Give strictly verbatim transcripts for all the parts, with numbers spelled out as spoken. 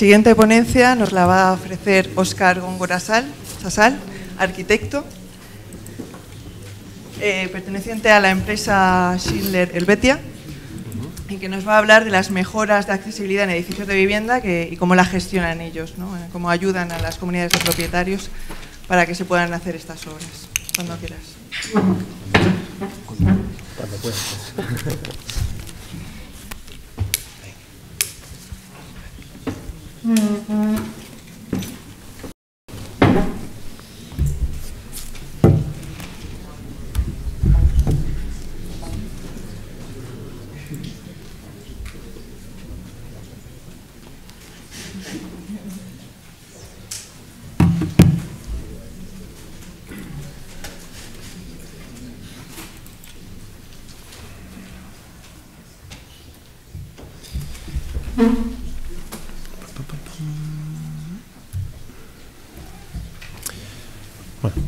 Siguiente ponencia nos la va a ofrecer Óscar Góngora Sasal, arquitecto, eh, perteneciente a la empresa Schindler-Helvetia, y que nos va a hablar de las mejoras de accesibilidad en edificios de vivienda que, y cómo la gestionan ellos, ¿no? Cómo ayudan a las comunidades de propietarios para que se puedan hacer estas obras. Cuando quieras. Cuando puedas.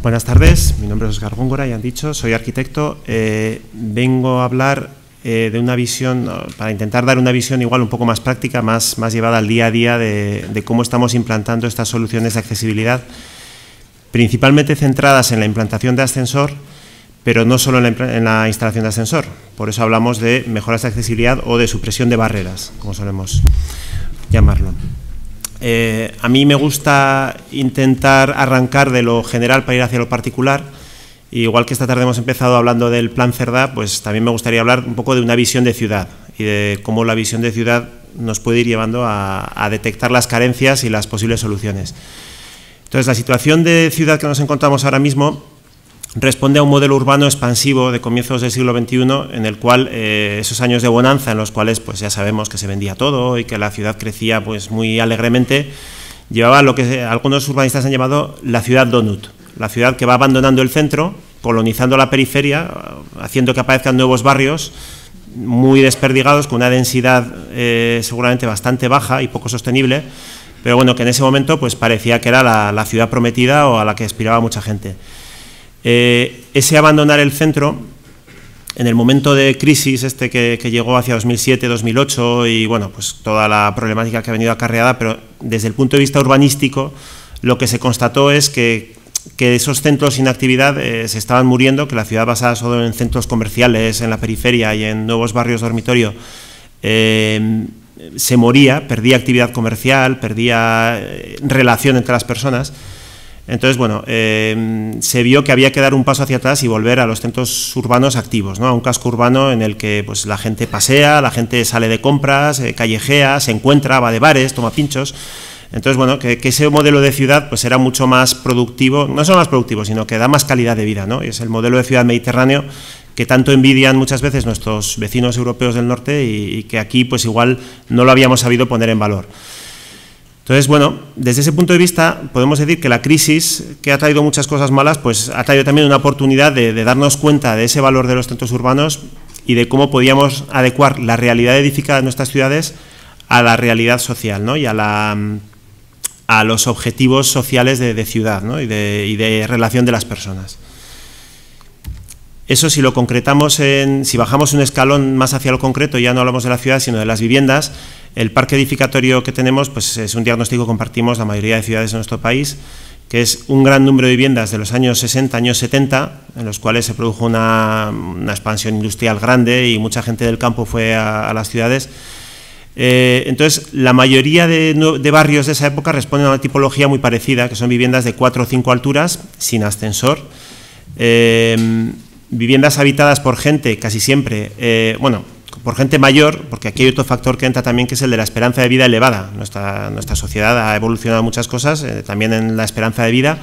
Buenas tardes, mi nombre es Óscar Góngora, ya han dicho, soy arquitecto, eh, vengo a hablar eh, de una visión, para intentar dar una visión igual un poco más práctica, más, más llevada al día a día de, de cómo estamos implantando estas soluciones de accesibilidad, principalmente centradas en la implantación de ascensor, pero no solo en la, en la instalación de ascensor, por eso hablamos de mejoras de accesibilidad o de supresión de barreras, como solemos llamarlo. Eh, a mí me gusta intentar arrancar de lo general para ir hacia lo particular. Igual que esta tarde hemos empezado hablando del plan Cerdá, pues también me gustaría hablar un poco de una visión de ciudad y de cómo la visión de ciudad nos puede ir llevando a, a detectar las carencias y las posibles soluciones. Entonces, la situación de ciudad que nos encontramos ahora mismo responde a un modelo urbano expansivo de comienzos del siglo veintiuno, en el cual eh, esos años de bonanza en los cuales pues ya sabemos que se vendía todo y que la ciudad crecía pues muy alegremente, llevaba lo que algunos urbanistas han llamado la ciudad Donut, la ciudad que va abandonando el centro, colonizando la periferia, haciendo que aparezcan nuevos barrios muy desperdigados, con una densidad eh, seguramente bastante baja y poco sostenible, pero bueno, que en ese momento pues parecía que era la, la ciudad prometida o a la que aspiraba mucha gente. Eh, ese abandonar el centro, en el momento de crisis este que, que llegó hacia dos mil siete, dos mil ocho y bueno, pues toda la problemática que ha venido acarreada, pero desde el punto de vista urbanístico lo que se constató es que, que esos centros sin actividad eh, se estaban muriendo, que la ciudad basada solo en centros comerciales, en la periferia y en nuevos barrios dormitorio eh, se moría, perdía actividad comercial, perdía eh, relación entre las personas. Entonces, bueno, eh, se vio que había que dar un paso hacia atrás y volver a los centros urbanos activos, ¿no? A un casco urbano en el que pues, la gente pasea, la gente sale de compras, eh, callejea, se encuentra, va de bares, toma pinchos. Entonces, bueno, que, que ese modelo de ciudad pues, era mucho más productivo, no solo más productivo, sino que da más calidad de vida, ¿no? Y es el modelo de ciudad mediterráneo que tanto envidian muchas veces nuestros vecinos europeos del norte y, y que aquí pues igual no lo habíamos sabido poner en valor. Entonces, bueno, desde ese punto de vista podemos decir que la crisis, que ha traído muchas cosas malas, pues ha traído también una oportunidad de, de darnos cuenta de ese valor de los centros urbanos y de cómo podíamos adecuar la realidad edificada de nuestras ciudades a la realidad social, ¿no? Y a, la, a los objetivos sociales de, de ciudad, ¿no? y, de, y de relación de las personas. Eso si lo concretamos, en, si bajamos un escalón más hacia lo concreto, ya no hablamos de la ciudad, sino de las viviendas. El parque edificatorio que tenemos pues es un diagnóstico que compartimos la mayoría de ciudades de nuestro país, que es un gran número de viviendas de los años sesenta, años setenta, en los cuales se produjo una, una expansión industrial grande y mucha gente del campo fue a, a las ciudades. Eh, entonces, la mayoría de, de barrios de esa época responden a una tipología muy parecida, que son viviendas de cuatro o cinco alturas, sin ascensor, eh, viviendas habitadas por gente casi siempre, eh, bueno, por gente mayor, porque aquí hay otro factor que entra también, que es el de la esperanza de vida elevada. Nuestra, nuestra sociedad ha evolucionado muchas cosas, eh, también en la esperanza de vida.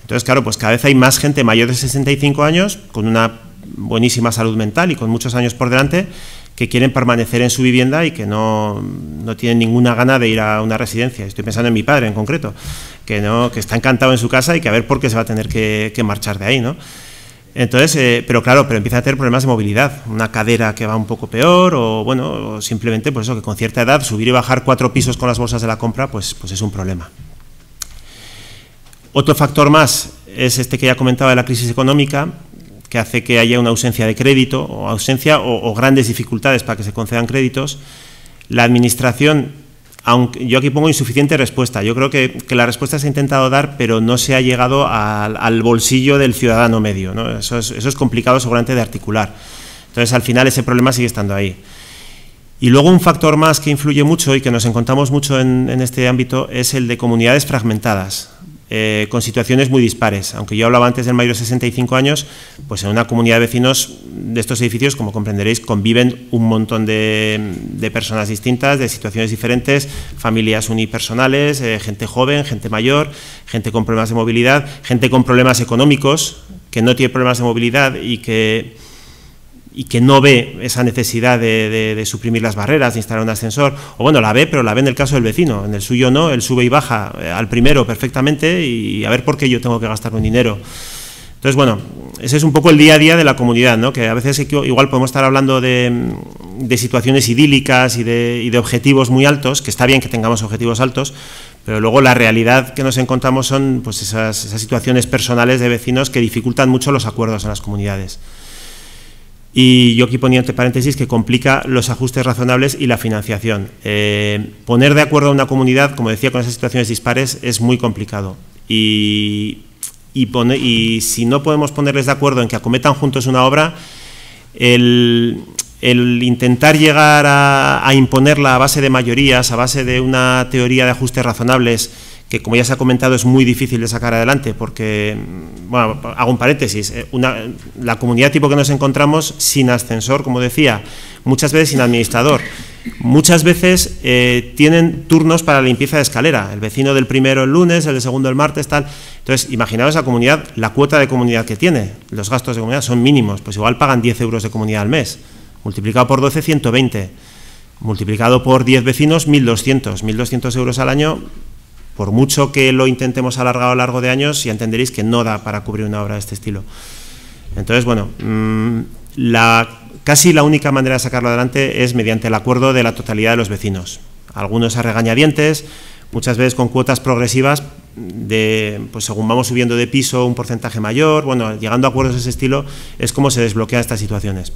Entonces, claro, pues cada vez hay más gente mayor de sesenta y cinco años, con una buenísima salud mental y con muchos años por delante, que quieren permanecer en su vivienda y que no, no tienen ninguna gana de ir a una residencia. Estoy pensando en mi padre en concreto, que, no, que está encantado en su casa y que a ver por qué se va a tener que, que marchar de ahí, ¿no? Entonces, eh, pero claro, pero empieza a tener problemas de movilidad, una cadera que va un poco peor o bueno, o simplemente por eso que con cierta edad subir y bajar cuatro pisos con las bolsas de la compra, pues, pues es un problema. Otro factor más es este que ya comentaba de la crisis económica, que hace que haya una ausencia de crédito o ausencia o, o grandes dificultades para que se concedan créditos. La administración Aunque yo aquí pongo insuficiente respuesta. Yo creo que, que la respuesta se ha intentado dar, pero no se ha llegado a, al bolsillo del ciudadano medio, ¿no? Eso es, eso es complicado seguramente de articular. Entonces, al final, ese problema sigue estando ahí. Y luego un factor más que influye mucho y que nos encontramos mucho en, en este ámbito es el de comunidades fragmentadas, eh, con situaciones muy dispares. Aunque yo hablaba antes del mayor de sesenta y cinco años, pues en una comunidad de vecinos de estos edificios, como comprenderéis, conviven un montón de, de personas distintas, de situaciones diferentes, familias unipersonales, eh, gente joven, gente mayor, gente con problemas de movilidad, gente con problemas económicos, que no tiene problemas de movilidad y que... y que no ve esa necesidad de, de, de suprimir las barreras, de instalar un ascensor, o bueno, la ve, pero la ve en el caso del vecino, en el suyo no, él sube y baja al primero perfectamente y a ver por qué yo tengo que gastar un dinero. Entonces, bueno, ese es un poco el día a día de la comunidad, ¿no? Que a veces igual podemos estar hablando de, de situaciones idílicas y de, y de objetivos muy altos, que está bien que tengamos objetivos altos, pero luego la realidad que nos encontramos son pues esas, esas situaciones personales de vecinos que dificultan mucho los acuerdos en las comunidades. Y yo aquí ponía entre paréntesis que complica los ajustes razonables y la financiación. Eh, poner de acuerdo a una comunidad, como decía, con esas situaciones dispares es muy complicado. Y, y, pone, y si no podemos ponerles de acuerdo en que acometan juntos una obra, el, el intentar llegar a, a imponerla a base de mayorías, a base de una teoría de ajustes razonables, que como ya se ha comentado es muy difícil de sacar adelante porque, bueno, hago un paréntesis, una, la comunidad tipo que nos encontramos sin ascensor, como decía, muchas veces sin administrador, muchas veces eh, tienen turnos para la limpieza de escalera, el vecino del primero el lunes, el del segundo el martes, tal. Entonces, imaginaos la comunidad, la cuota de comunidad que tiene, los gastos de comunidad son mínimos, pues igual pagan diez euros de comunidad al mes, multiplicado por doce, ciento veinte, multiplicado por diez vecinos, mil doscientos, mil doscientos euros al año. Por mucho que lo intentemos alargar a lo largo de años, ya entenderéis que no da para cubrir una obra de este estilo. Entonces, bueno, la, casi la única manera de sacarlo adelante es mediante el acuerdo de la totalidad de los vecinos. Algunos a regañadientes, muchas veces con cuotas progresivas, de, pues según vamos subiendo de piso un porcentaje mayor, bueno, llegando a acuerdos de ese estilo, es como se desbloquean estas situaciones.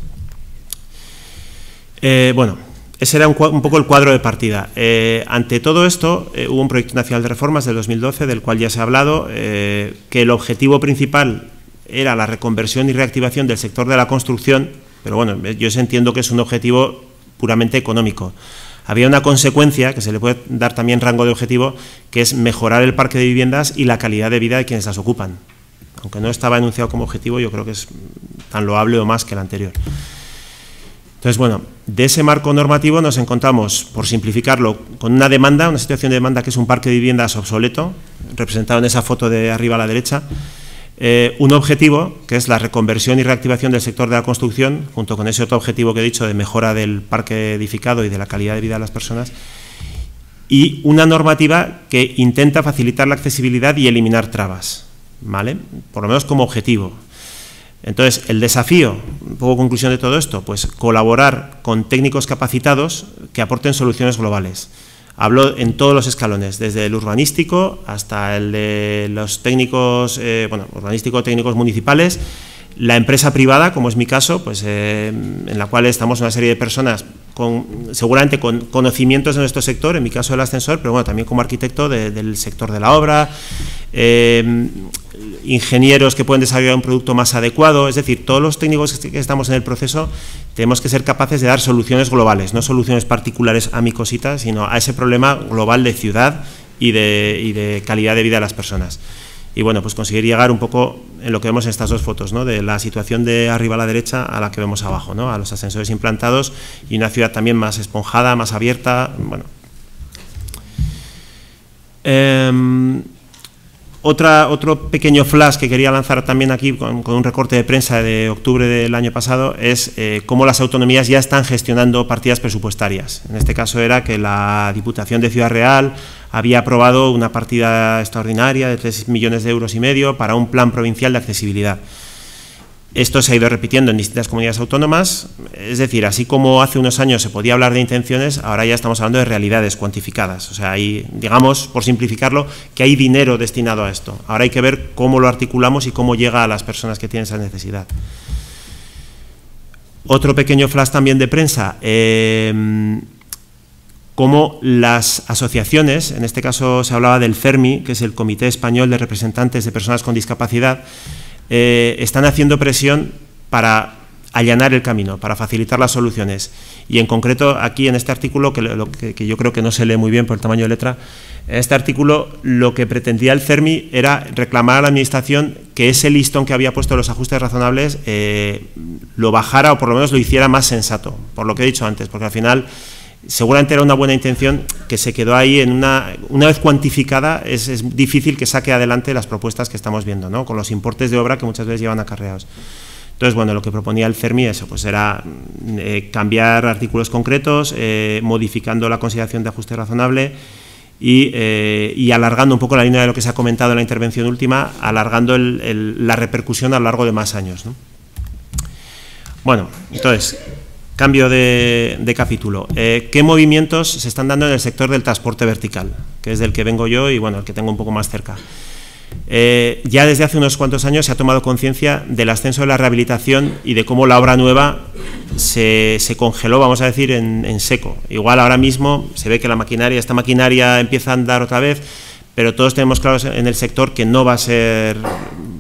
Eh, bueno... Ese era un, un poco el cuadro de partida. Eh, ante todo esto, eh, hubo un proyecto nacional de reformas del dos mil doce, del cual ya se ha hablado, eh, que el objetivo principal era la reconversión y reactivación del sector de la construcción, pero bueno, yo entiendo que es un objetivo puramente económico. Había una consecuencia, que se le puede dar también rango de objetivo, que es mejorar el parque de viviendas y la calidad de vida de quienes las ocupan. Aunque no estaba enunciado como objetivo, yo creo que es tan loable o más que el anterior. Entonces, bueno, de ese marco normativo nos encontramos, por simplificarlo, con una demanda, una situación de demanda que es un parque de viviendas obsoleto, representado en esa foto de arriba a la derecha, eh, un objetivo que es la reconversión y reactivación del sector de la construcción, junto con ese otro objetivo que he dicho de mejora del parque edificado y de la calidad de vida de las personas, y una normativa que intenta facilitar la accesibilidad y eliminar trabas, ¿vale? Por lo menos como objetivo. Entonces, el desafío, un poco conclusión de todo esto, pues colaborar con técnicos capacitados que aporten soluciones globales. Hablo en todos los escalones, desde el urbanístico hasta el de los técnicos, eh, bueno, urbanístico, técnicos municipales, la empresa privada, como es mi caso, pues eh, en la cual estamos una serie de personas con, seguramente con conocimientos de nuestro sector, en mi caso del ascensor, pero bueno, también como arquitecto de, del sector de la obra, eh, ingenieros que pueden desarrollar un producto más adecuado, es decir, todos los técnicos que estamos en el proceso tenemos que ser capaces de dar soluciones globales, no soluciones particulares a mi cosita, sino a ese problema global de ciudad y de, y de calidad de vida de las personas. Y bueno, pues conseguir llegar un poco en lo que vemos en estas dos fotos, ¿no? De la situación de arriba a la derecha a la que vemos abajo, ¿no? A los ascensores implantados y una ciudad también más esponjada, más abierta, bueno. Eh, Otra, otro pequeño flash que quería lanzar también aquí con, con un recorte de prensa de octubre del año pasado es eh, cómo las autonomías ya están gestionando partidas presupuestarias. En este caso era que la Diputación de Ciudad Real había aprobado una partida extraordinaria de tres millones de euros y medio para un plan provincial de accesibilidad. Esto se ha ido repitiendo en distintas comunidades autónomas, es decir, así como hace unos años se podía hablar de intenciones, ahora ya estamos hablando de realidades cuantificadas. O sea, hay, digamos, por simplificarlo, que hay dinero destinado a esto. Ahora hay que ver cómo lo articulamos y cómo llega a las personas que tienen esa necesidad. Otro pequeño flash también de prensa. Eh, cómo las asociaciones, en este caso se hablaba del CERMI, que es el Comité Español de Representantes de Personas con Discapacidad, eh, están haciendo presión para allanar el camino, para facilitar las soluciones. Y en concreto aquí en este artículo, que, lo, que, que yo creo que no se lee muy bien por el tamaño de letra, en este artículo lo que pretendía el CERMI era reclamar a la Administración que ese listón que había puesto los ajustes razonables eh, lo bajara o por lo menos lo hiciera más sensato, por lo que he dicho antes, porque al final seguramente era una buena intención que se quedó ahí en una, una vez cuantificada es, es difícil que saque adelante las propuestas que estamos viendo, ¿no?, con los importes de obra que muchas veces llevan acarreados. Entonces, bueno, lo que proponía el CERMI eso, pues era eh, cambiar artículos concretos, eh, modificando la consideración de ajuste razonable y, eh, y alargando un poco la línea de lo que se ha comentado en la intervención última, alargando el, el, la repercusión a lo largo de más años, ¿no? Bueno, entonces, cambio de, de capítulo. Eh, ¿Qué movimientos se están dando en el sector del transporte vertical? Que es del que vengo yo y, bueno, el que tengo un poco más cerca. Eh, ya desde hace unos cuantos años se ha tomado conciencia del ascenso de la rehabilitación y de cómo la obra nueva se, se congeló, vamos a decir, en, en seco. Igual ahora mismo se ve que la maquinaria, esta maquinaria empieza a andar otra vez, pero todos tenemos claros en el sector que no va a ser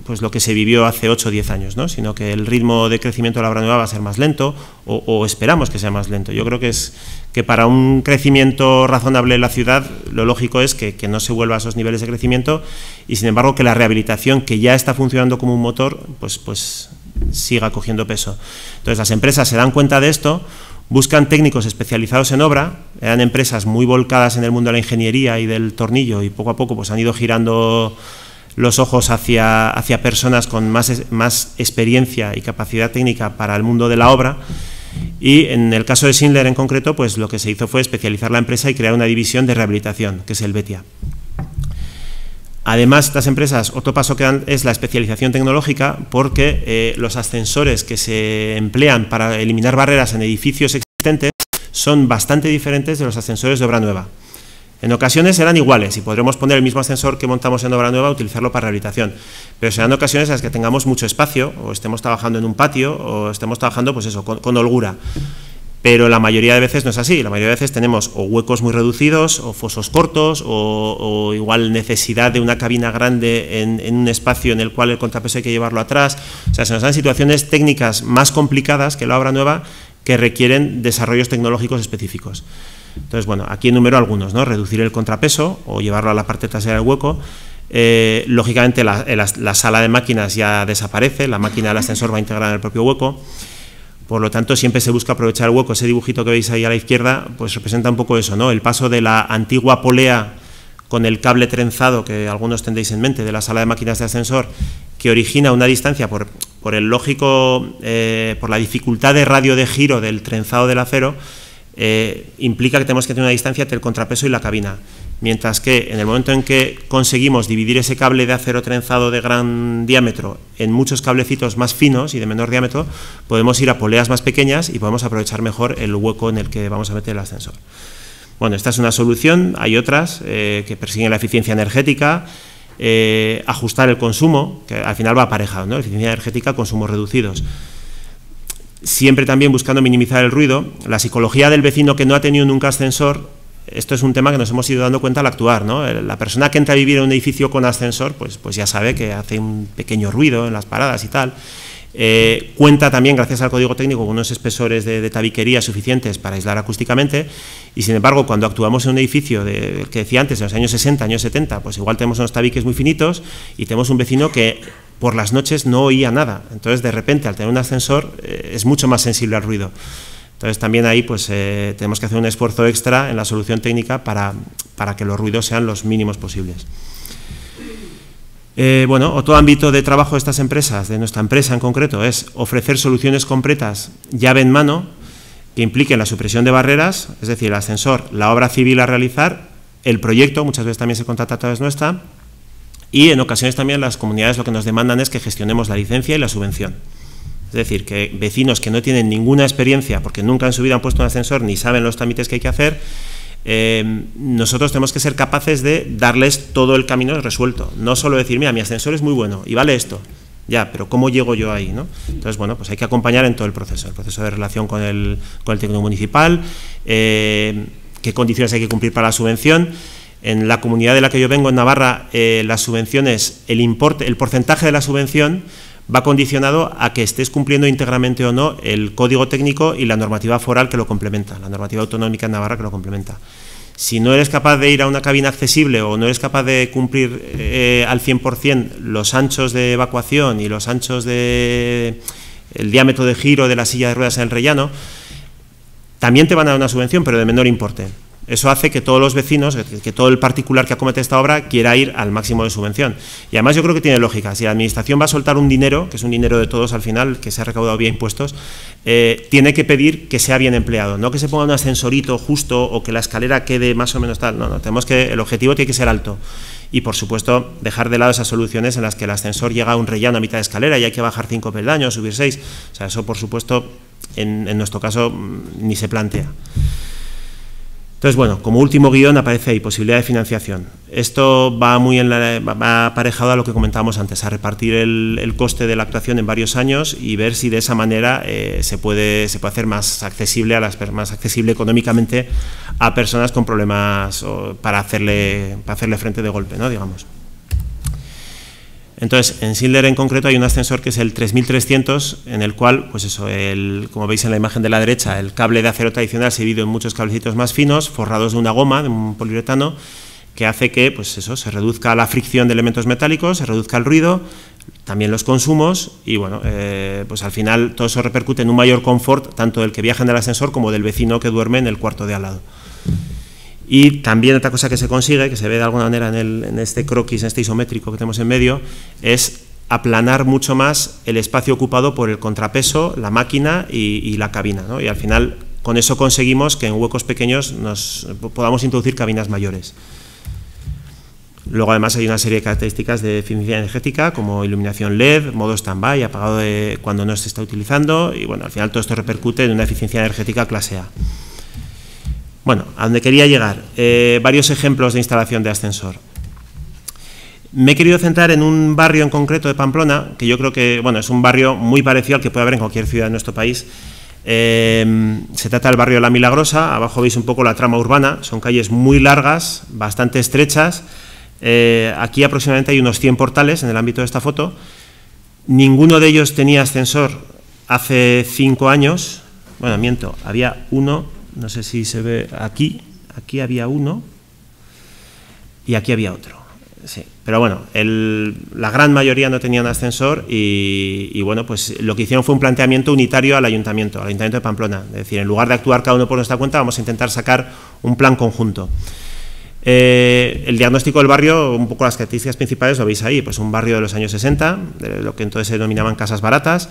pues, lo que se vivió hace ocho o diez años, ¿no?, sino que el ritmo de crecimiento de la obra nueva va a ser más lento o, o esperamos que sea más lento. Yo creo que, es, que para un crecimiento razonable en la ciudad lo lógico es que, que no se vuelva a esos niveles de crecimiento y, sin embargo, que la rehabilitación, que ya está funcionando como un motor, pues, pues siga cogiendo peso. Entonces, las empresas se dan cuenta de esto, buscan técnicos especializados en obra, eran empresas muy volcadas en el mundo de la ingeniería y del tornillo y poco a poco pues, han ido girando los ojos hacia, hacia personas con más, más experiencia y capacidad técnica para el mundo de la obra y en el caso de Schindler en concreto pues lo que se hizo fue especializar la empresa y crear una división de rehabilitación que es Helvetia. Además, estas empresas, otro paso que dan es la especialización tecnológica porque eh, los ascensores que se emplean para eliminar barreras en edificios existentes son bastante diferentes de los ascensores de obra nueva. En ocasiones serán iguales y podremos poner el mismo ascensor que montamos en obra nueva, utilizarlo para rehabilitación, pero serán ocasiones en las que tengamos mucho espacio o estemos trabajando en un patio o estemos trabajando pues eso, con, con holgura. Pero la mayoría de veces no es así, la mayoría de veces tenemos o huecos muy reducidos, o fosos cortos, o, o igual necesidad de una cabina grande en, en un espacio en el cual el contrapeso hay que llevarlo atrás. O sea, se nos dan situaciones técnicas más complicadas que la obra nueva que requieren desarrollos tecnológicos específicos. Entonces, bueno, aquí enumero algunos, ¿no? Reducir el contrapeso o llevarlo a la parte trasera del hueco. Eh, lógicamente la, la, la sala de máquinas ya desaparece, la máquina del ascensor va integrada en el propio hueco. Por lo tanto, siempre se busca aprovechar el hueco. Ese dibujito que veis ahí a la izquierda, pues representa un poco eso, ¿no? El paso de la antigua polea con el cable trenzado, que algunos tendréis en mente, de la sala de máquinas de ascensor, que origina una distancia por, por el lógico, eh, por la dificultad de radio de giro del trenzado del acero, eh, implica que tenemos que tener una distancia entre el contrapeso y la cabina. Mientras que en el momento en que conseguimos dividir ese cable de acero trenzado de gran diámetro en muchos cablecitos más finos y de menor diámetro, podemos ir a poleas más pequeñas y podemos aprovechar mejor el hueco en el que vamos a meter el ascensor. Bueno, esta es una solución, hay otras eh, que persiguen la eficiencia energética, eh, ajustar el consumo, que al final va aparejado, ¿no? Eficiencia energética, consumos reducidos. Siempre también buscando minimizar el ruido, la psicología del vecino que no ha tenido nunca ascensor. Esto es un tema que nos hemos ido dando cuenta al actuar, ¿no? La persona que entra a vivir en un edificio con ascensor, pues, pues ya sabe que hace un pequeño ruido en las paradas y tal. Eh, cuenta también, gracias al código técnico, con unos espesores de, de tabiquería suficientes para aislar acústicamente y, sin embargo, cuando actuamos en un edificio de, que decía antes, en los años sesenta, años setenta, pues igual tenemos unos tabiques muy finitos y tenemos un vecino que por las noches no oía nada. Entonces, de repente, al tener un ascensor, eh, es mucho más sensible al ruido. Entonces, también ahí pues, eh, tenemos que hacer un esfuerzo extra en la solución técnica para, para que los ruidos sean los mínimos posibles. Eh, bueno, otro ámbito de trabajo de estas empresas, de nuestra empresa en concreto, es ofrecer soluciones completas llave en mano que impliquen la supresión de barreras, es decir, el ascensor, la obra civil a realizar, el proyecto, muchas veces también se contrata a través nuestra, y en ocasiones también las comunidades lo que nos demandan es que gestionemos la licencia y la subvención. Es decir, que vecinos que no tienen ninguna experiencia, porque nunca en su vida han puesto un ascensor ni saben los trámites que hay que hacer, eh, nosotros tenemos que ser capaces de darles todo el camino resuelto. No solo decir, mira, mi ascensor es muy bueno y vale esto, ya, pero ¿cómo llego yo ahí, no? Entonces, bueno, pues hay que acompañar en todo el proceso, el proceso de relación con el, con el técnico municipal, eh, qué condiciones hay que cumplir para la subvención. En la comunidad de la que yo vengo, en Navarra, eh, las subvenciones, el importe, el porcentaje de la subvención va condicionado a que estés cumpliendo íntegramente o no el código técnico y la normativa foral que lo complementa, la normativa autonómica en Navarra que lo complementa. Si no eres capaz de ir a una cabina accesible o no eres capaz de cumplir eh, al cien por cien los anchos de evacuación y los anchos de el diámetro de giro de la silla de ruedas en el rellano, también te van a dar una subvención, pero de menor importe. Eso hace que todos los vecinos, que todo el particular que acomete esta obra quiera ir al máximo de subvención. Y además yo creo que tiene lógica. Si la Administración va a soltar un dinero, que es un dinero de todos al final, que se ha recaudado vía impuestos, eh, tiene que pedir que sea bien empleado, no que se ponga un ascensorito justo o que la escalera quede más o menos tal. No, no, tenemos que, el objetivo tiene que ser alto. Y, por supuesto, dejar de lado esas soluciones en las que el ascensor llega a un rellano a mitad de escalera y hay que bajar cinco peldaños, subir seis. O sea, eso, por supuesto, en, en nuestro caso ni se plantea. Entonces, bueno, como último guión aparece ahí, posibilidad de financiación. Esto va muy en la, va aparejado a lo que comentábamos antes, a repartir el, el coste de la actuación en varios años y ver si de esa manera eh, se, puede, se puede hacer más accesible, a las, más accesible económicamente a personas con problemas o para, hacerle, para hacerle frente de golpe, ¿no?, digamos. Entonces, en Schindler en concreto hay un ascensor que es el tres mil trescientos, en el cual, pues eso, el, como veis en la imagen de la derecha, el cable de acero tradicional se divide en muchos cablecitos más finos, forrados de una goma, de un poliuretano, que hace que, pues eso, se reduzca la fricción de elementos metálicos, se reduzca el ruido, también los consumos, y bueno, eh, pues al final todo eso repercute en un mayor confort, tanto del que viaja en el ascensor como del vecino que duerme en el cuarto de al lado. Y también otra cosa que se consigue, que se ve de alguna manera en, el, en este croquis, en este isométrico que tenemos en medio, es aplanar mucho más el espacio ocupado por el contrapeso, la máquina y, y la cabina, ¿no? Y al final con eso conseguimos que en huecos pequeños nos podamos introducir cabinas mayores. Luego además hay una serie de características de eficiencia energética como iluminación L E D, modo stand-by, apagado de cuando no se está utilizando y bueno, al final todo esto repercute en una eficiencia energética clase A. Bueno, a donde quería llegar, eh, varios ejemplos de instalación de ascensor. Me he querido centrar en un barrio en concreto de Pamplona, que yo creo que bueno, es un barrio muy parecido al que puede haber en cualquier ciudad de nuestro país. Eh, se trata del barrio La Milagrosa, abajo veis un poco la trama urbana, son calles muy largas, bastante estrechas. Eh, aquí aproximadamente hay unos cien portales en el ámbito de esta foto. Ninguno de ellos tenía ascensor hace cinco años, bueno, miento, había uno. No sé si se ve aquí, aquí había uno y aquí había otro, sí. Pero bueno, el, la gran mayoría no tenían ascensor y, y bueno, pues lo que hicieron fue un planteamiento unitario al ayuntamiento, al ayuntamiento de Pamplona, es decir, en lugar de actuar cada uno por nuestra cuenta, vamos a intentar sacar un plan conjunto. Eh, el diagnóstico del barrio, un poco las características principales lo veis ahí, pues un barrio de los años sesenta, de lo que entonces se denominaban casas baratas.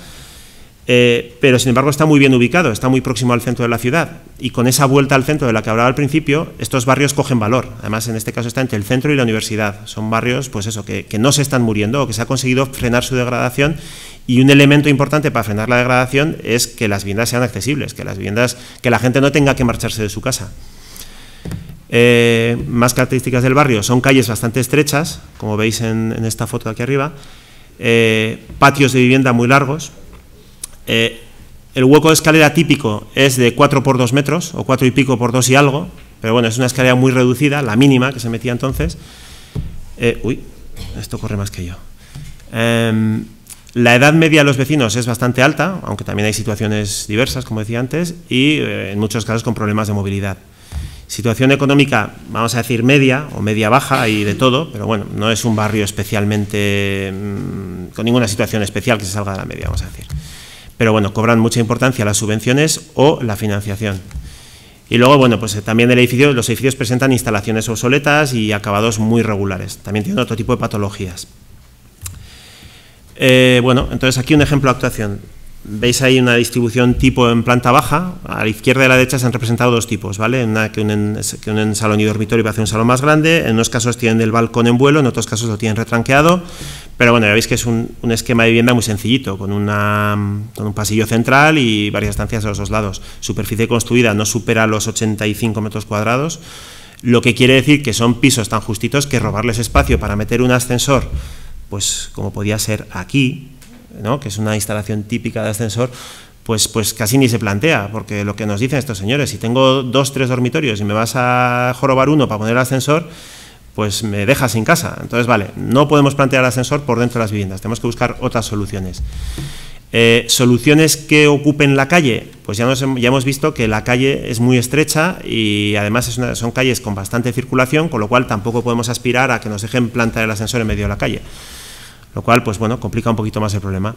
Eh, pero sin embargo está muy bien ubicado, está muy próximo al centro de la ciudad y con esa vuelta al centro de la que hablaba al principio, estos barrios cogen valor, además en este caso está entre el centro y la universidad, son barrios pues eso, que, que no se están muriendo o que se ha conseguido frenar su degradación y un elemento importante para frenar la degradación es que las viviendas sean accesibles, que las viviendas, que la gente no tenga que marcharse de su casa. Eh, más características del barrio, son calles bastante estrechas, como veis en, en esta foto de aquí arriba, eh, patios de vivienda muy largos. Eh, el hueco de escalera típico es de cuatro por dos metros, o cuatro y pico por dos y algo, pero bueno, es una escalera muy reducida, la mínima que se metía entonces. Eh, uy, esto corre más que yo. Eh, la edad media de los vecinos es bastante alta, aunque también hay situaciones diversas, como decía antes, y eh, en muchos casos con problemas de movilidad. Situación económica, vamos a decir media o media baja y de todo, pero bueno, no es un barrio especialmente, mmm, con ninguna situación especial que se salga de la media, vamos a decir. Pero bueno, cobran mucha importancia las subvenciones o la financiación. Y luego, bueno, pues también el edificio, los edificios presentan instalaciones obsoletas y acabados muy regulares. También tienen otro tipo de patologías. Eh, bueno, entonces aquí un ejemplo de actuación. Veis ahí una distribución tipo en planta baja. A la izquierda y a la derecha se han representado dos tipos, ¿vale? Una que unen, que unen salón y dormitorio para hacer un salón más grande. En unos casos tienen el balcón en vuelo, en otros casos lo tienen retranqueado. Pero bueno, ya veis que es un, un esquema de vivienda muy sencillito, con, una, con un pasillo central y varias estancias a los dos lados. Superficie construida no supera los ochenta y cinco metros cuadrados, lo que quiere decir que son pisos tan justitos que robarles espacio para meter un ascensor, pues como podía ser aquí, ¿no?, que es una instalación típica de ascensor, pues, pues casi ni se plantea, porque lo que nos dicen estos señores, si tengo dos, tres dormitorios y me vas a jorobar uno para poner el ascensor, pues me dejas sin casa. Entonces, vale, no podemos plantear el ascensor por dentro de las viviendas, tenemos que buscar otras soluciones. Eh, soluciones que ocupen la calle, pues ya, nos, ya hemos visto que la calle es muy estrecha y además es una, son calles con bastante circulación, con lo cual tampoco podemos aspirar a que nos dejen plantar el ascensor en medio de la calle, lo cual, pues bueno, complica un poquito más el problema.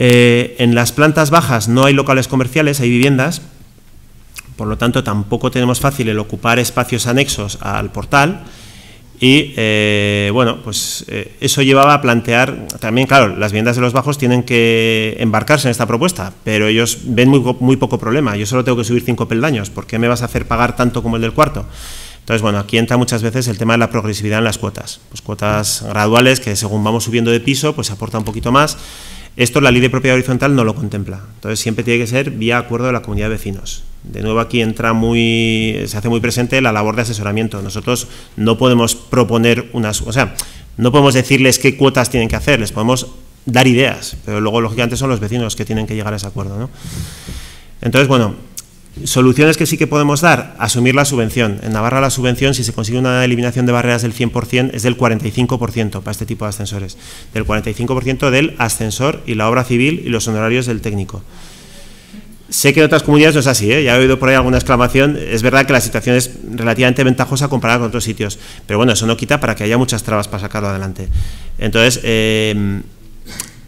Eh, en las plantas bajas no hay locales comerciales, hay viviendas, por lo tanto tampoco tenemos fácil el ocupar espacios anexos al portal. Y, eh, bueno, pues eh, eso llevaba a plantear, también, claro, las viviendas de los bajos tienen que embarcarse en esta propuesta, pero ellos ven muy, muy poco problema, yo solo tengo que subir cinco peldaños, ¿por qué me vas a hacer pagar tanto como el del cuarto? Entonces, bueno, aquí entra muchas veces el tema de la progresividad en las cuotas, pues cuotas graduales que según vamos subiendo de piso, pues aporta un poquito más. Esto la ley de propiedad horizontal no lo contempla, entonces siempre tiene que ser vía acuerdo de la comunidad de vecinos. De nuevo aquí entra muy, se hace muy presente la labor de asesoramiento. Nosotros no podemos proponer unas, o sea, no podemos decirles qué cuotas tienen que hacer, les podemos dar ideas, pero luego lógicamente son los vecinos los que tienen que llegar a ese acuerdo, ¿no? Entonces, bueno, soluciones que sí que podemos dar, asumir la subvención. En Navarra la subvención, si se consigue una eliminación de barreras del cien por cien, es del cuarenta y cinco por ciento para este tipo de ascensores, del cuarenta y cinco por ciento del ascensor y la obra civil y los honorarios del técnico. Sé que en otras comunidades no es así, ¿eh? Ya he oído por ahí alguna exclamación, es verdad que la situación es relativamente ventajosa comparada con otros sitios, pero bueno, eso no quita para que haya muchas trabas para sacarlo adelante. Entonces, eh,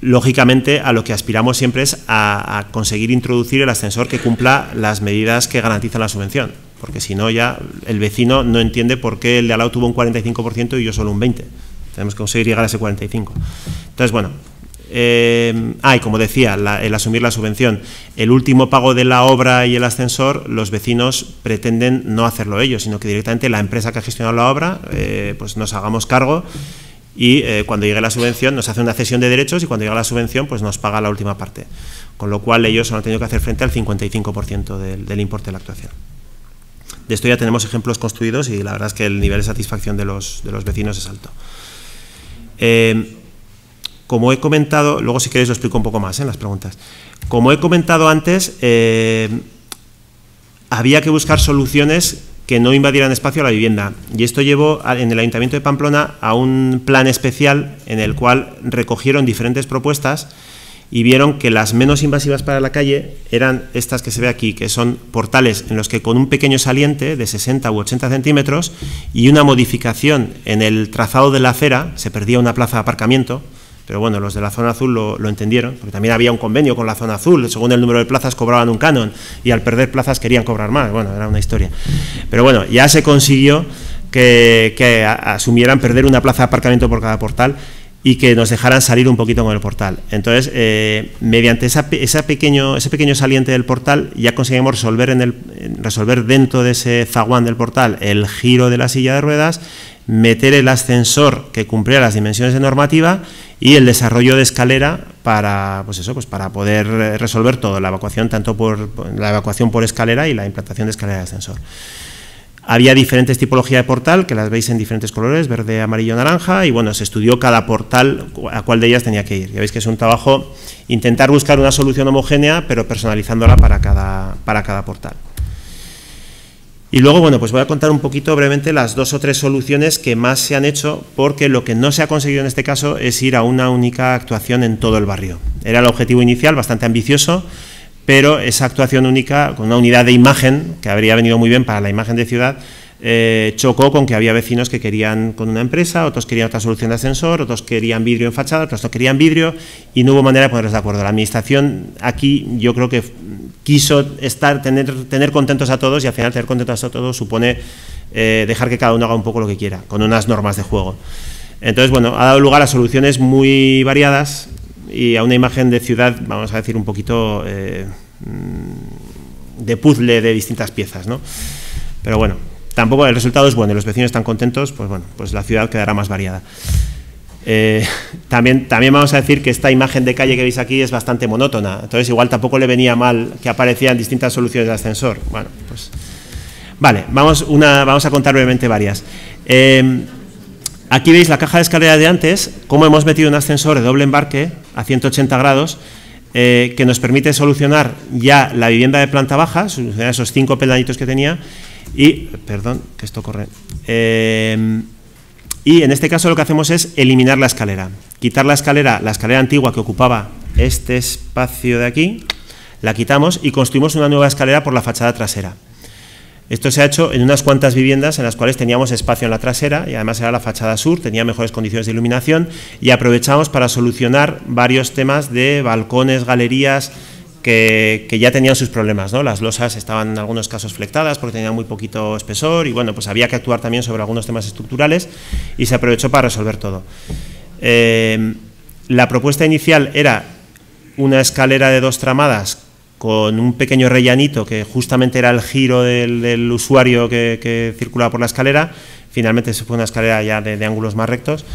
lógicamente a lo que aspiramos siempre es a, a conseguir introducir el ascensor que cumpla las medidas que garantizan la subvención, porque si no ya el vecino no entiende por qué el de al lado tuvo un cuarenta y cinco por ciento y yo solo un veinte por ciento, tenemos que conseguir llegar a ese cuarenta y cinco por ciento. Entonces, bueno. Eh, ah, y como decía, la, el asumir la subvención, el último pago de la obra y el ascensor, los vecinos pretenden no hacerlo ellos, sino que directamente la empresa que ha gestionado la obra, eh, pues nos hagamos cargo y eh, cuando llegue la subvención nos hace una cesión de derechos y cuando llega la subvención pues nos paga la última parte, con lo cual ellos han tenido que hacer frente al cincuenta y cinco por ciento del, del importe de la actuación. De esto ya tenemos ejemplos construidos y la verdad es que el nivel de satisfacción de los, de los vecinos es alto. Eh, Como he comentado, luego si queréis lo explico un poco más, ¿eh?, en las preguntas. Como he comentado antes, eh, había que buscar soluciones que no invadieran espacio a la vivienda. Y esto llevó a, en el Ayuntamiento de Pamplona a un plan especial en el cual recogieron diferentes propuestas y vieron que las menos invasivas para la calle eran estas que se ve aquí, que son portales en los que con un pequeño saliente de sesenta u ochenta centímetros y una modificación en el trazado de la acera, se perdía una plaza de aparcamiento, pero bueno, los de la zona azul lo, lo entendieron, porque también había un convenio con la zona azul, según el número de plazas cobraban un canon, y al perder plazas querían cobrar más, bueno, era una historia. Pero bueno, ya se consiguió que, que asumieran perder una plaza de aparcamiento por cada portal y que nos dejaran salir un poquito con el portal. Entonces, eh, mediante esa, esa pequeño, ese pequeño saliente del portal, ya conseguimos resolver, en el, resolver dentro de ese zaguán del portal el giro de la silla de ruedas, meter el ascensor que cumpliera las dimensiones de normativa y el desarrollo de escalera para, pues eso, pues para poder resolver todo, la evacuación tanto por la evacuación por escalera y la implantación de escalera de ascensor. Había diferentes tipologías de portal, que las veis en diferentes colores, verde, amarillo, naranja, y bueno, se estudió cada portal a cuál de ellas tenía que ir. Ya veis que es un trabajo intentar buscar una solución homogénea, pero personalizándola para cada, para cada portal. Y luego, bueno, pues voy a contar un poquito brevemente las dos o tres soluciones que más se han hecho, porque lo que no se ha conseguido en este caso es ir a una única actuación en todo el barrio. Era el objetivo inicial, bastante ambicioso, pero esa actuación única, con una unidad de imagen, que habría venido muy bien para la imagen de ciudad, eh, chocó con que había vecinos que querían con una empresa, otros querían otra solución de ascensor, otros querían vidrio en fachada, otros no querían vidrio, y no hubo manera de ponerlos de acuerdo. La administración aquí yo creo que quiso estar, tener, tener contentos a todos, y al final tener contentos a todos supone eh, dejar que cada uno haga un poco lo que quiera, con unas normas de juego. Entonces, bueno, ha dado lugar a soluciones muy variadas y a una imagen de ciudad, vamos a decir, un poquito eh, de puzzle de distintas piezas, ¿no? Pero bueno, tampoco el resultado es bueno y los vecinos están contentos, pues bueno, pues la ciudad quedará más variada. Eh, también, también vamos a decir que esta imagen de calle que veis aquí es bastante monótona, entonces igual tampoco le venía mal que aparecían distintas soluciones de ascensor. Bueno, pues vale, vamos, una, vamos a contar brevemente varias. Eh, Aquí veis la caja de escalera de antes, cómo hemos metido un ascensor de doble embarque a ciento ochenta grados eh, que nos permite solucionar ya la vivienda de planta baja, solucionar esos cinco peldañitos que tenía, y, perdón, que esto corre, eh, y en este caso lo que hacemos es eliminar la escalera, quitar la escalera, la escalera antigua que ocupaba este espacio de aquí, la quitamos y construimos una nueva escalera por la fachada trasera. Esto se ha hecho en unas cuantas viviendas en las cuales teníamos espacio en la trasera y además era la fachada sur, tenía mejores condiciones de iluminación y aprovechamos para solucionar varios temas de balcones, galerías que, que ya tenían sus problemas, ¿no? Las losas estaban en algunos casos flectadas porque tenían muy poquito espesor y bueno, pues había que actuar también sobre algunos temas estructurales y se aprovechó para resolver todo. Eh, la propuesta inicial era una escalera de dos tramadas con un pequeño rellanito que justamente era el giro del, del usuario que, que circulaba por la escalera. Finalmente se fue una escalera ya de, de ángulos más rectos.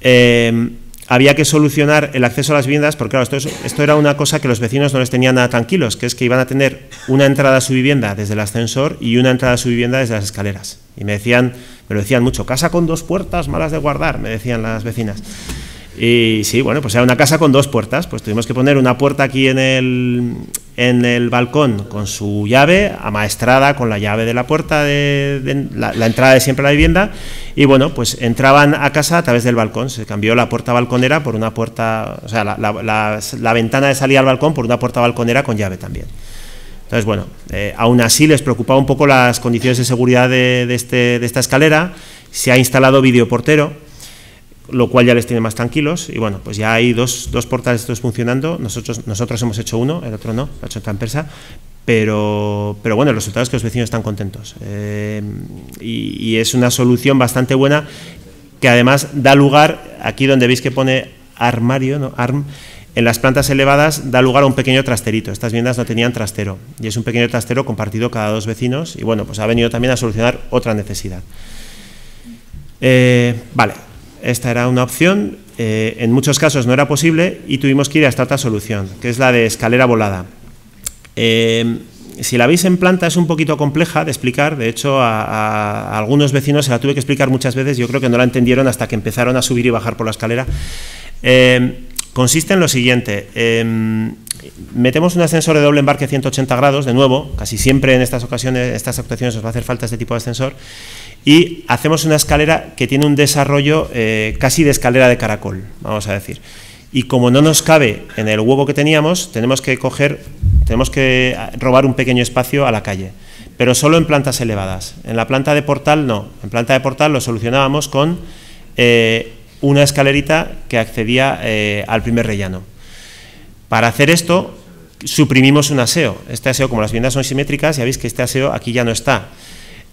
Eh, había que solucionar el acceso a las viviendas, porque claro, esto, es, esto era una cosa que los vecinos no les tenían nada tranquilos, que es que iban a tener una entrada a su vivienda desde el ascensor y una entrada a su vivienda desde las escaleras. Y me decían, me lo decían mucho, casa con dos puertas, malas de guardar, me decían las vecinas. Y sí, bueno, pues era una casa con dos puertas, pues tuvimos que poner una puerta aquí en el, en el balcón con su llave, amaestrada con la llave de la puerta, de, de la, la entrada de siempre a la vivienda, y bueno, pues entraban a casa a través del balcón, se cambió la puerta balconera por una puerta, o sea, la, la, la, la ventana de salida al balcón por una puerta balconera con llave también. Entonces, bueno, eh, aún así les preocupaba un poco las condiciones de seguridad de, de, este, de esta escalera, se ha instalado videoportero, lo cual ya les tiene más tranquilos, y bueno, pues ya hay dos, dos portales estos funcionando, nosotros, nosotros hemos hecho uno, el otro no, lo ha hecho otra empresa, pero, pero bueno, el resultado es que los vecinos están contentos, eh, y, y es una solución bastante buena, que además da lugar, aquí donde veis que pone armario, ¿no? Arm, en las plantas elevadas da lugar a un pequeño trasterito, estas viviendas no tenían trastero, y es un pequeño trastero compartido cada dos vecinos, y bueno, pues ha venido también a solucionar otra necesidad. Eh, vale. Esta era una opción, eh, en muchos casos no era posible y tuvimos que ir a esta otra solución, que es la de escalera volada. Eh, si la veis en planta es un poquito compleja de explicar, de hecho a, a algunos vecinos se la tuve que explicar muchas veces, yo creo que no la entendieron hasta que empezaron a subir y bajar por la escalera. Eh, consiste en lo siguiente, eh, metemos un ascensor de doble embarque ciento ochenta grados, de nuevo, casi siempre en estas ocasiones, en estas actuaciones os va a hacer falta este tipo de ascensor, y hacemos una escalera que tiene un desarrollo eh, casi de escalera de caracol, vamos a decir. Y como no nos cabe en el hueco que teníamos, tenemos que coger, tenemos que robar un pequeño espacio a la calle, pero solo en plantas elevadas. En la planta de portal no, en planta de portal lo solucionábamos con eh, una escalerita que accedía eh, al primer rellano. Para hacer esto suprimimos un aseo, este aseo como las viviendas son simétricas, ya veis que este aseo aquí ya no está.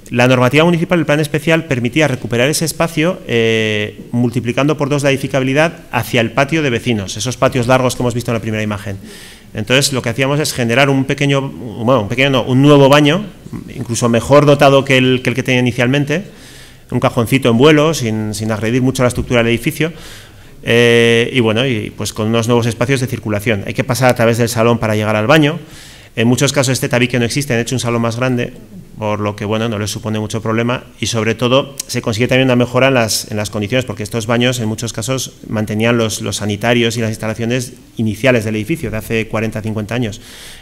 La normativa municipal, el plan especial, permitía recuperar ese espacio eh, multiplicando por dos la edificabilidad hacia el patio de vecinos, esos patios largos que hemos visto en la primera imagen. Entonces, lo que hacíamos es generar un pequeño, bueno, un pequeño no, un nuevo baño, incluso mejor dotado que el que, el que tenía inicialmente, un cajoncito en vuelo, sin, sin agredir mucho la estructura del edificio, eh, y bueno, y pues con unos nuevos espacios de circulación. Hay que pasar a través del salón para llegar al baño. En muchos casos este tabique no existe, han hecho un salón más grande, por lo que bueno, no les supone mucho problema y sobre todo se consigue también una mejora en las, en las condiciones, porque estos baños en muchos casos mantenían los, los sanitarios y las instalaciones iniciales del edificio de hace cuarenta a cincuenta años.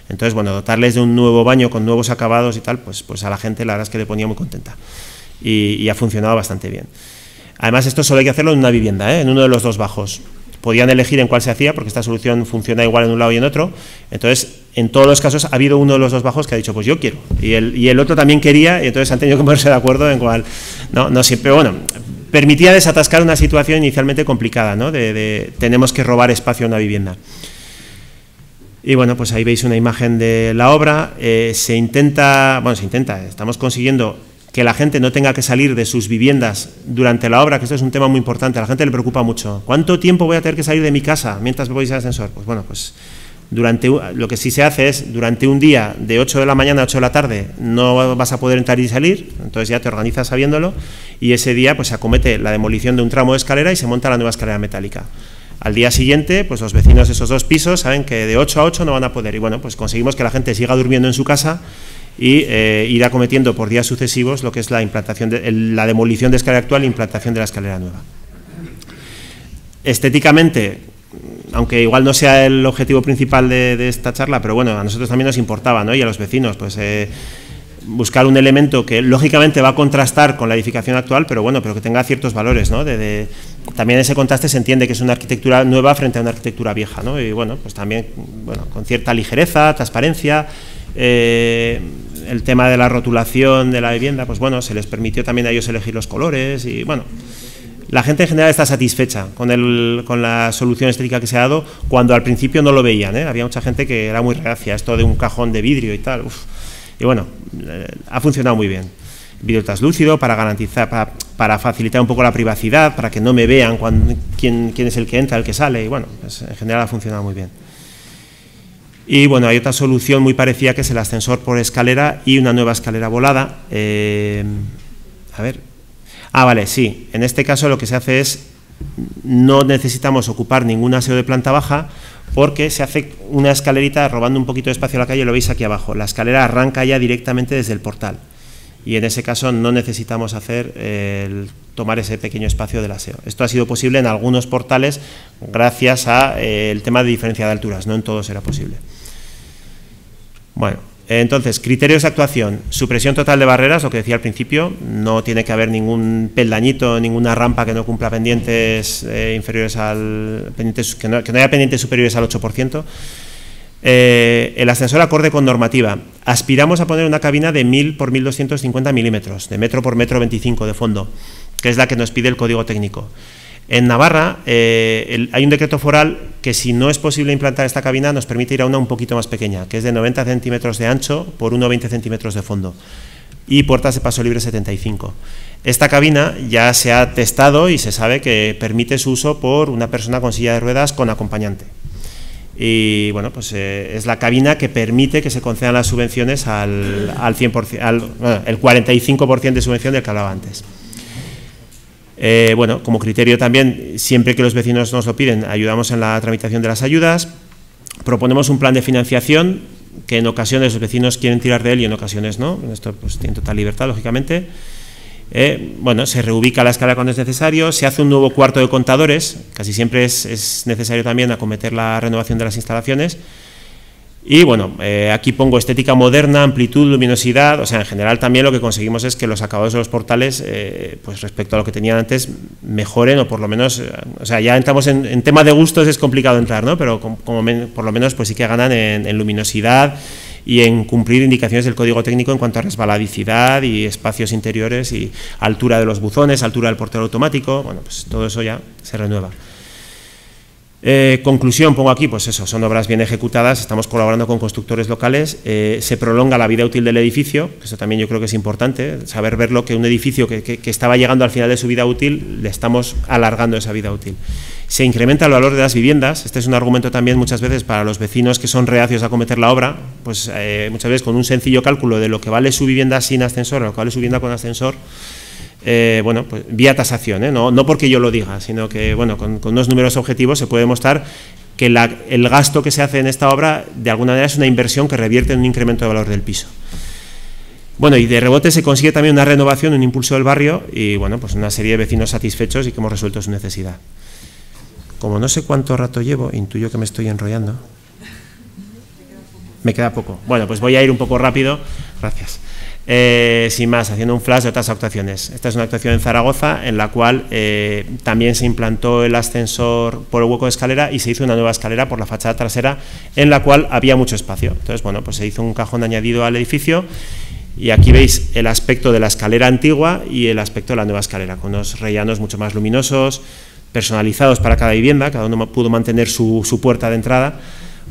Entonces, bueno, dotarles de un nuevo baño con nuevos acabados y tal, pues, pues a la gente la verdad es que le ponía muy contenta y, y ha funcionado bastante bien. Además, esto solo hay que hacerlo en una vivienda, ¿eh? En uno de los dos bajos. Podían elegir en cuál se hacía, porque esta solución funciona igual en un lado y en otro. Entonces, en todos los casos ha habido uno de los dos bajos que ha dicho, pues yo quiero. Y el, y el otro también quería, y entonces han tenido que ponerse de acuerdo en cuál. No, no siempre, bueno, permitía desatascar una situación inicialmente complicada, ¿no? De, de tenemos que robar espacio a una vivienda. Y bueno, pues ahí veis una imagen de la obra. Eh, se intenta, bueno, se intenta, estamos consiguiendo que la gente no tenga que salir de sus viviendas durante la obra, que esto es un tema muy importante, a la gente le preocupa mucho. ¿Cuánto tiempo voy a tener que salir de mi casa mientras me voy al ascensor? Pues bueno, pues durante, lo que sí se hace es, durante un día de ocho de la mañana a ocho de la tarde, no vas a poder entrar y salir, entonces ya te organizas sabiéndolo, y ese día pues se acomete la demolición de un tramo de escalera y se monta la nueva escalera metálica. Al día siguiente, pues los vecinos de esos dos pisos saben que de ocho a ocho no van a poder, y bueno, pues conseguimos que la gente siga durmiendo en su casa, y eh, ir acometiendo por días sucesivos lo que es la implantación de, el, la demolición de escalera actual e implantación de la escalera nueva. Estéticamente, aunque igual no sea el objetivo principal de, de esta charla, pero bueno, a nosotros también nos importaba, ¿no? Y a los vecinos, pues eh, buscar un elemento que lógicamente va a contrastar con la edificación actual, pero bueno, pero que tenga ciertos valores, ¿no? De, de, también ese contraste se entiende que es una arquitectura nueva frente a una arquitectura vieja, ¿no? Y bueno, pues también, bueno, con cierta ligereza, transparencia, eh, el tema de la rotulación de la vivienda, pues bueno, se les permitió también a ellos elegir los colores y bueno. La gente en general está satisfecha con, el, con la solución estética que se ha dado, cuando al principio no lo veían, ¿eh? Había mucha gente que era muy reacia, esto de un cajón de vidrio y tal, uf. Y bueno, eh, ha funcionado muy bien. Vidrio translúcido para garantizar, para, para facilitar un poco la privacidad, para que no me vean cuando, quién, quién es el que entra, el que sale, y bueno, pues en general ha funcionado muy bien. Y bueno, hay otra solución muy parecida que es el ascensor por escalera y una nueva escalera volada. Eh, a ver... Ah, vale, sí. En este caso lo que se hace es, no necesitamos ocupar ningún aseo de planta baja porque se hace una escalerita robando un poquito de espacio a la calle, lo veis aquí abajo. La escalera arranca ya directamente desde el portal y en ese caso no necesitamos hacer eh, el, tomar ese pequeño espacio del aseo. Esto ha sido posible en algunos portales gracias al eh, tema de diferencia de alturas, no en todos era posible. Bueno. Entonces, criterios de actuación, supresión total de barreras, lo que decía al principio, no tiene que haber ningún peldañito, ninguna rampa que no cumpla pendientes eh, inferiores al pendientes, que, no, que no haya pendientes superiores al ocho por ciento. Eh, el ascensor acorde con normativa. Aspiramos a poner una cabina de mil por mil doscientos cincuenta milímetros, de metro por metro veinticinco de fondo, que es la que nos pide el código técnico. En Navarra eh, el, hay un decreto foral que si no es posible implantar esta cabina nos permite ir a una un poquito más pequeña, que es de noventa centímetros de ancho por uno veinte centímetros de fondo y puertas de paso libre setenta y cinco. Esta cabina ya se ha testado y se sabe que permite su uso por una persona con silla de ruedas con acompañante. Y bueno, pues eh, es la cabina que permite que se concedan las subvenciones al, al cien por ciento, al, bueno, el cuarenta y cinco por ciento de subvención del que hablaba antes. Eh, bueno, como criterio también, siempre que los vecinos nos lo piden, ayudamos en la tramitación de las ayudas, proponemos un plan de financiación, que en ocasiones los vecinos quieren tirar de él y en ocasiones no, esto pues tiene total libertad, lógicamente. Eh, bueno, se reubica la escala cuando es necesario, se hace un nuevo cuarto de contadores, casi siempre es, es necesario también acometer la renovación de las instalaciones. Y bueno, eh, aquí pongo estética moderna, amplitud, luminosidad, o sea, en general también lo que conseguimos es que los acabados de los portales, eh, pues respecto a lo que tenían antes, mejoren o por lo menos, eh, o sea, ya entramos en, en tema de gustos, es complicado entrar, ¿no? Pero como, como men, por lo menos pues sí que ganan en, en luminosidad y en cumplir indicaciones del código técnico en cuanto a resbaladicidad y espacios interiores y altura de los buzones, altura del portero automático, bueno, pues todo eso ya se renueva. Eh, conclusión, pongo aquí, pues eso, son obras bien ejecutadas, estamos colaborando con constructores locales, eh, se prolonga la vida útil del edificio, que eso también yo creo que es importante, saber verlo que un edificio que, que, que estaba llegando al final de su vida útil, le estamos alargando esa vida útil. Se incrementa el valor de las viviendas, este es un argumento también muchas veces para los vecinos que son reacios a acometer la obra, pues eh, muchas veces con un sencillo cálculo de lo que vale su vivienda sin ascensor, a lo que vale su vivienda con ascensor, Eh, bueno, pues vía tasación, ¿eh? no, no porque yo lo diga, sino que bueno, con, con unos números objetivos se puede demostrar que la, el gasto que se hace en esta obra de alguna manera es una inversión que revierte en un incremento de valor del piso. Bueno, y de rebote se consigue también una renovación, un impulso del barrio y bueno, pues una serie de vecinos satisfechos y que hemos resuelto su necesidad. Como no sé cuánto rato llevo, intuyo que me estoy enrollando. Me queda poco. Bueno, pues voy a ir un poco rápido. Gracias. Eh, sin más, haciendo un flash de otras actuaciones. Esta es una actuación en Zaragoza en la cual eh, también se implantó el ascensor por el hueco de escalera y se hizo una nueva escalera por la fachada trasera en la cual había mucho espacio. Entonces, bueno, pues se hizo un cajón añadido al edificio y aquí veis el aspecto de la escalera antigua y el aspecto de la nueva escalera, con unos rellanos mucho más luminosos, personalizados para cada vivienda, cada uno pudo mantener su, su puerta de entrada,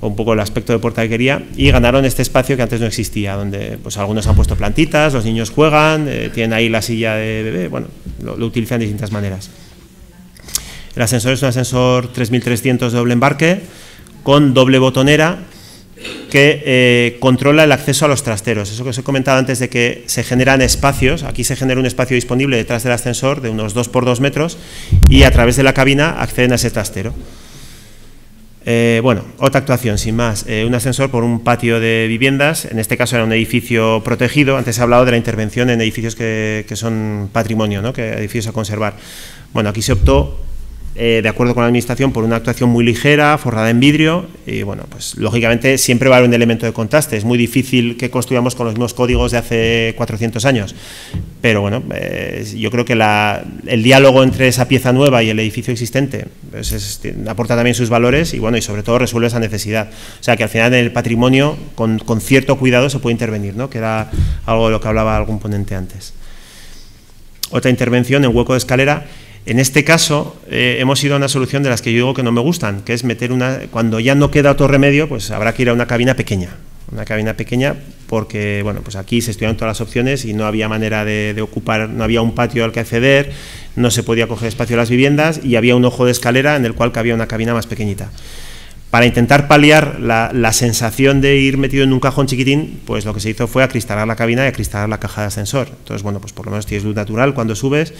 un poco el aspecto de puerta que quería, y ganaron este espacio que antes no existía, donde pues algunos han puesto plantitas, los niños juegan, eh, tienen ahí la silla de bebé, bueno, lo, lo utilizan de distintas maneras. El ascensor es un ascensor tres mil trescientos doble embarque, con doble botonera, que eh, controla el acceso a los trasteros. Eso que os he comentado antes de que se generan espacios, aquí se genera un espacio disponible detrás del ascensor de unos dos por dos metros, y a través de la cabina acceden a ese trastero. Eh, bueno, otra actuación, sin más, eh, un ascensor por un patio de viviendas, en este caso era un edificio protegido, antes he hablado de la intervención en edificios que, que son patrimonio, ¿no? Que edificios a conservar. Bueno, aquí se optó eh, de acuerdo con la administración, por una actuación muy ligera, forrada en vidrio, y bueno, pues lógicamente siempre va a haber un elemento de contraste. Es muy difícil que construyamos con los mismos códigos de hace cuatrocientos años, pero bueno, eh, yo creo que la, el diálogo entre esa pieza nueva y el edificio existente pues es, aporta también sus valores y bueno, y sobre todo resuelve esa necesidad. O sea que al final en el patrimonio con, con cierto cuidado se puede intervenir, ¿no? Que era algo de lo que hablaba algún ponente antes. Otra intervención en hueco de escalera. En este caso eh, hemos ido a una solución de las que yo digo que no me gustan, que es meter una, cuando ya no queda otro remedio, pues habrá que ir a una cabina pequeña, una cabina pequeña porque, bueno, pues aquí se estudiaron todas las opciones y no había manera de, de ocupar, no había un patio al que acceder, no se podía coger espacio a las viviendas y había un ojo de escalera en el cual cabía una cabina más pequeñita. Para intentar paliar la, la sensación de ir metido en un cajón chiquitín, pues lo que se hizo fue acristalar la cabina y acristalar la caja de ascensor. Entonces, bueno, pues por lo menos tienes luz natural cuando subes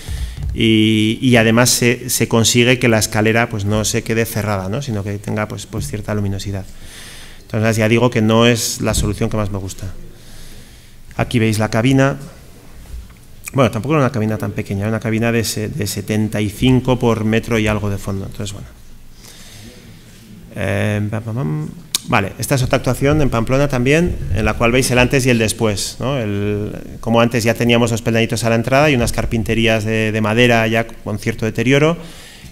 y, y además se, se consigue que la escalera pues no se quede cerrada, ¿no? Sino que tenga pues, pues cierta luminosidad. Entonces, ya digo que no es la solución que más me gusta. Aquí veis la cabina. Bueno, tampoco era una cabina tan pequeña, era una cabina de, se, de setenta y cinco por metro y algo de fondo. Entonces, bueno. Vale, esta es otra actuación en Pamplona también, en la cual veis el antes y el después, ¿no? El, como antes ya teníamos los peldañitos a la entrada y unas carpinterías de, de madera ya con cierto deterioro,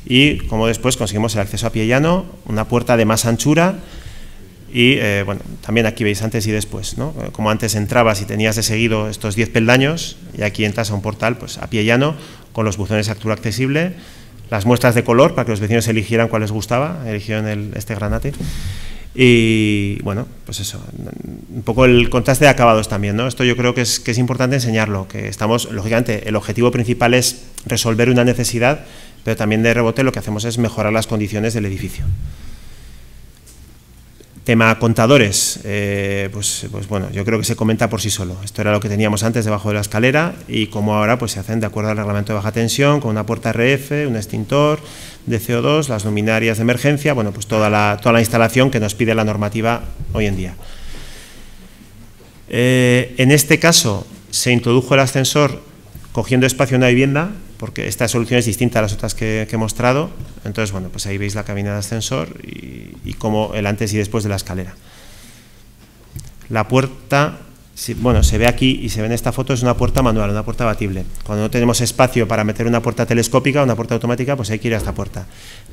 y como después conseguimos el acceso a pie llano, una puerta de más anchura, y eh, bueno, también aquí veis antes y después, ¿no? Como antes entrabas y tenías de seguido estos diez peldaños, y aquí entras a un portal pues a pie llano, con los buzones de altura accesible, las muestras de color para que los vecinos eligieran cuál les gustaba, eligieron el, este granate. Y bueno, pues eso, un poco el contraste de acabados también, ¿no? Esto yo creo que es, que es importante enseñarlo, que estamos, lógicamente, el objetivo principal es resolver una necesidad, pero también de rebote lo que hacemos es mejorar las condiciones del edificio. Tema contadores, eh, pues, pues bueno, yo creo que se comenta por sí solo. Esto era lo que teníamos antes debajo de la escalera y como ahora pues se hacen de acuerdo al reglamento de baja tensión, con una puerta R F, un extintor de C O dos, las luminarias de emergencia, bueno, pues toda la, toda la instalación que nos pide la normativa hoy en día. Eh, en este caso se introdujo el ascensor cogiendo espacio en una vivienda, porque esta solución es distinta a las otras que, que he mostrado. Entonces, bueno, pues ahí veis la cabina de ascensor y, y como el antes y después de la escalera. La puerta, si, bueno, se ve aquí y se ve en esta foto, es una puerta manual, una puerta abatible. Cuando no tenemos espacio para meter una puerta telescópica, una puerta automática, pues hay que ir a esta puerta.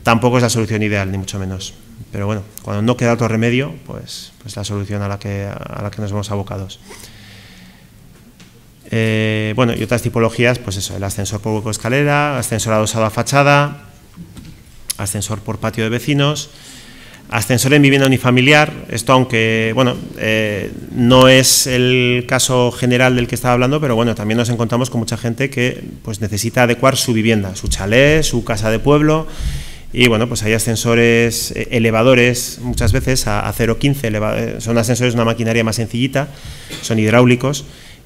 Tampoco es la solución ideal, ni mucho menos. Pero bueno, cuando no queda otro remedio, pues, pues la solución a la que, a la que nos vemos abocados. Eh, bueno, y otras tipologías, pues eso, el ascensor por hueco escalera, ascensor adosado a fachada, ascensor por patio de vecinos, ascensor en vivienda unifamiliar. Esto aunque, bueno, eh, no es el caso general del que estaba hablando, pero bueno, también nos encontramos con mucha gente que pues necesita adecuar su vivienda, su chalet, su casa de pueblo, y bueno, pues hay ascensores, elevadores, muchas veces a, a cero coma quince, son ascensores, una maquinaria más sencillita, son hidráulicos,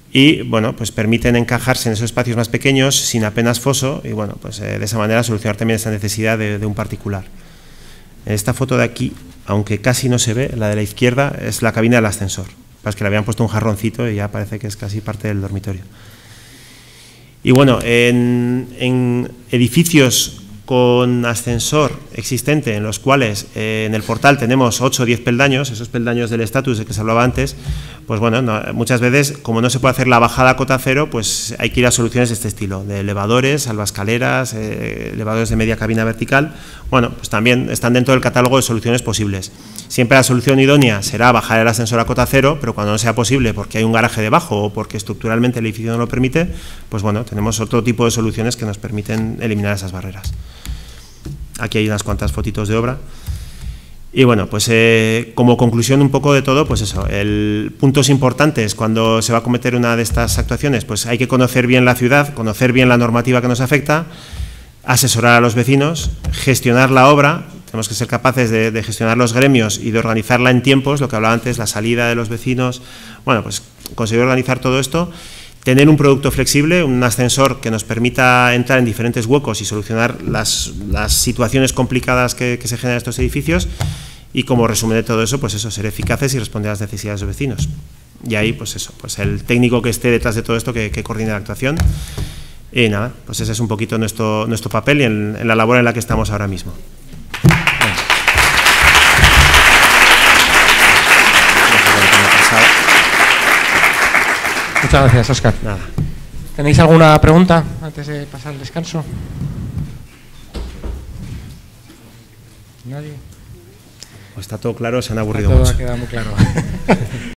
y bueno, pues permiten encajarse en esos espacios más pequeños sin apenas foso y bueno, pues eh, de esa manera solucionar también esa necesidad de, de un particular. En esta foto de aquí, aunque casi no se ve, la de la izquierda es la cabina del ascensor, pues que le habían puesto un jarroncito y ya parece que es casi parte del dormitorio. Y bueno, en, en edificios con ascensor existente en los cuales eh, en el portal tenemos ocho o diez peldaños, esos peldaños del estatus de que se hablaba antes, pues bueno, no, muchas veces como no se puede hacer la bajada a cota cero, pues hay que ir a soluciones de este estilo, de elevadores, salvascaleras, eh, elevadores de media cabina vertical. Bueno, pues también están dentro del catálogo de soluciones posibles. Siempre la solución idónea será bajar el ascensor a cota cero, pero cuando no sea posible porque hay un garaje debajo o porque estructuralmente el edificio no lo permite, pues bueno, tenemos otro tipo de soluciones que nos permiten eliminar esas barreras. Aquí hay unas cuantas fotitos de obra. Y bueno, pues eh, como conclusión un poco de todo, pues eso, el, puntos importantes cuando se va a cometer una de estas actuaciones, pues hay que conocer bien la ciudad, conocer bien la normativa que nos afecta, asesorar a los vecinos, gestionar la obra, tenemos que ser capaces de, de gestionar los gremios y de organizarla en tiempos, lo que hablaba antes, la salida de los vecinos, bueno, pues conseguir organizar todo esto. Tener un producto flexible, un ascensor que nos permita entrar en diferentes huecos y solucionar las, las situaciones complicadas que, que se generan en estos edificios y como resumen de todo eso, pues eso, ser eficaces y responder a las necesidades de los vecinos. Y ahí, pues eso, pues el técnico que esté detrás de todo esto que, que coordine la actuación Y nada, pues ese es un poquito nuestro, nuestro papel y en, en la labor en la que estamos ahora mismo. Muchas gracias, Óscar. Nada. ¿Tenéis alguna pregunta antes de pasar el descanso? ¿Nadie? Pues está todo claro, se han aburrido mucho. Todo ha quedado muy claro.